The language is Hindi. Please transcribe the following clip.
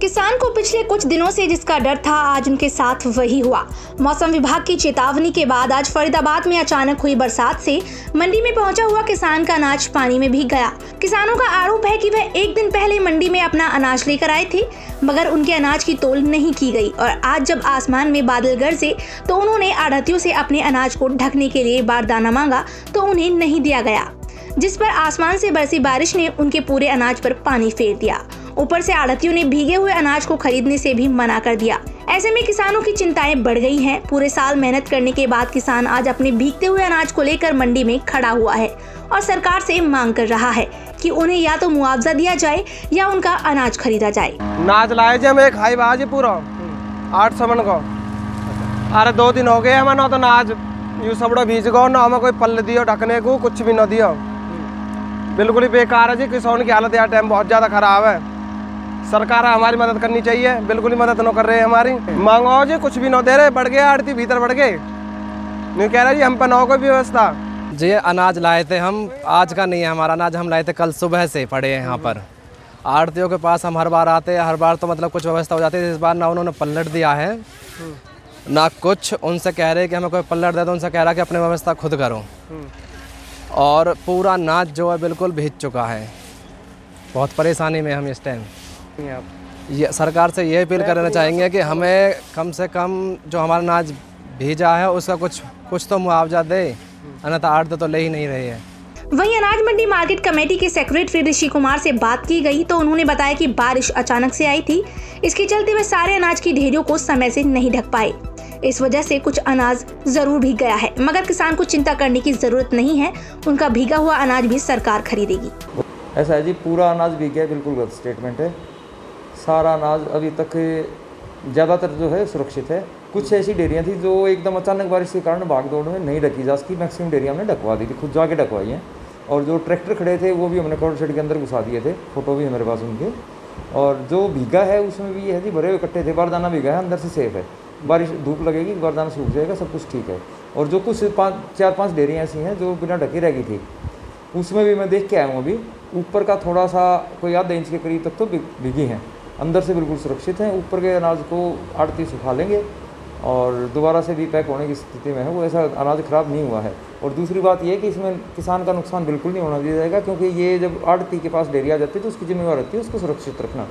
किसान को पिछले कुछ दिनों से जिसका डर था आज उनके साथ वही हुआ। मौसम विभाग की चेतावनी के बाद आज फरीदाबाद में अचानक हुई बरसात से मंडी में पहुंचा हुआ किसान का अनाज पानी में भीग गया। किसानों का आरोप है कि वह एक दिन पहले मंडी में अपना अनाज लेकर आए थे मगर उनके अनाज की तौल नहीं की गई और आज जब आसमान में बादल गरजे तो उन्होंने आढ़तियों से अपने अनाज को ढकने के लिए बारदाना मांगा तो उन्हें नहीं दिया गया, जिस पर आसमान से बरसी बारिश ने उनके पूरे अनाज पर पानी फेर दिया। ऊपर से आढ़तियों ने भीगे हुए अनाज को खरीदने से भी मना कर दिया। ऐसे में किसानों की चिंताएं बढ़ गई हैं। पूरे साल मेहनत करने के बाद किसान आज अपने भीगते हुए अनाज को लेकर मंडी में खड़ा हुआ है और सरकार से मांग कर रहा है कि उन्हें या तो मुआवजा दिया जाए या उनका अनाज खरीदा जाए। अनाज लाए थे हम एक हाजीपुर 8 सावन को, अरे 2 दिन हो गए हमारा तो अनाज यू सब भीज गो, ना हमें कोई पल दियो ढकने को, कुछ भी न दियो। बिल्कुल ही बेकार है जी, किसान की हालत यार टाइम बहुत ज़्यादा खराब है। सरकार हमारी मदद करनी चाहिए, बिल्कुल ही मदद न कर रहे हैं हमारी। मांगो जी कुछ भी न दे रहे, बढ़ गए आड़ती भीतर बढ़ गए, नहीं कह रहे जी हम पर न हो कोई व्यवस्था जी। अनाज लाए थे हम, आज का नहीं है हमारा अनाज, हम लाए थे कल सुबह से पड़े हैं यहाँ पर। आड़तियों के पास हम हर बार आते हैं, हर बार तो मतलब कुछ व्यवस्था हो जाती है। इस बार ना उन्होंने पलट दिया है ना कुछ, उनसे कह रहे कि हमें कोई पलट दे, तो उनसे कह रहा कि अपनी व्यवस्था खुद करो। और पूरा अनाज जो है बिल्कुल भीग चुका है, बहुत परेशानी में हम इस टाइम। ये सरकार से ये अपील करना चाहेंगे कि हमें कम से कम जो हमारा अनाज भीजा है उसका कुछ तो मुआवजा दे, अन्यथा आड़त तो ले ही नहीं रही है। वहीं अनाज मंडी मार्केट कमेटी के सेक्रेटरी ऋषि कुमार से बात की गई तो उन्होंने बताया कि बारिश अचानक से आई थी, इसके चलते वे सारे अनाज की ढेरियों को समय से नहीं ढक पाए। इस वजह से कुछ अनाज जरूर भीग गया है मगर किसान को चिंता करने की जरूरत नहीं है, उनका भीगा हुआ अनाज भी सरकार खरीदेगी। ऐसा है जी, पूरा अनाज भीग गया, बिल्कुल गलत स्टेटमेंट है। सारा अनाज अभी तक ज़्यादातर जो है सुरक्षित है। कुछ ऐसी डेरियाँ थी जो एकदम अचानक बारिश के कारण भाग दौड़ में नहीं ढकी जा सकी, मैक्सिमम डेरिया हमने ढकवा दी थी, खुद जाके ढकवाई हैं। और जो ट्रैक्टर खड़े थे वो भी हमने कॉर्ड शेड के अंदर घुसा दिए थे, फोटो भी मेरे पास उनके। और जो भीगा है उसमें भी ये है जी, भरे हुए कट्टे थे, बारदाना भीगा है, अंदर से सेफ है। बारिश धूप लगेगी बारदाना सूख जाएगा, सब कुछ ठीक है। और जो कुछ 4-5 डेरियाँ ऐसी हैं जो बिना ढकी रह गई थी, उसमें भी मैं देख के आया हूँ। अभी ऊपर का थोड़ा सा कोई 1.5 इंच के करीब तक तो भीगी हैं, अंदर से बिल्कुल सुरक्षित हैं। ऊपर के अनाज को आड़ती सुखा लेंगे और दोबारा से भी पैक होने की स्थिति में है, वो ऐसा अनाज ख़राब नहीं हुआ है। और दूसरी बात ये कि इसमें किसान का नुकसान बिल्कुल नहीं होना दिया जाएगा, क्योंकि ये जब आड़ती के पास डेरिया जाती है तो उसकी जिम्मेवार होती है उसको सुरक्षित रखना।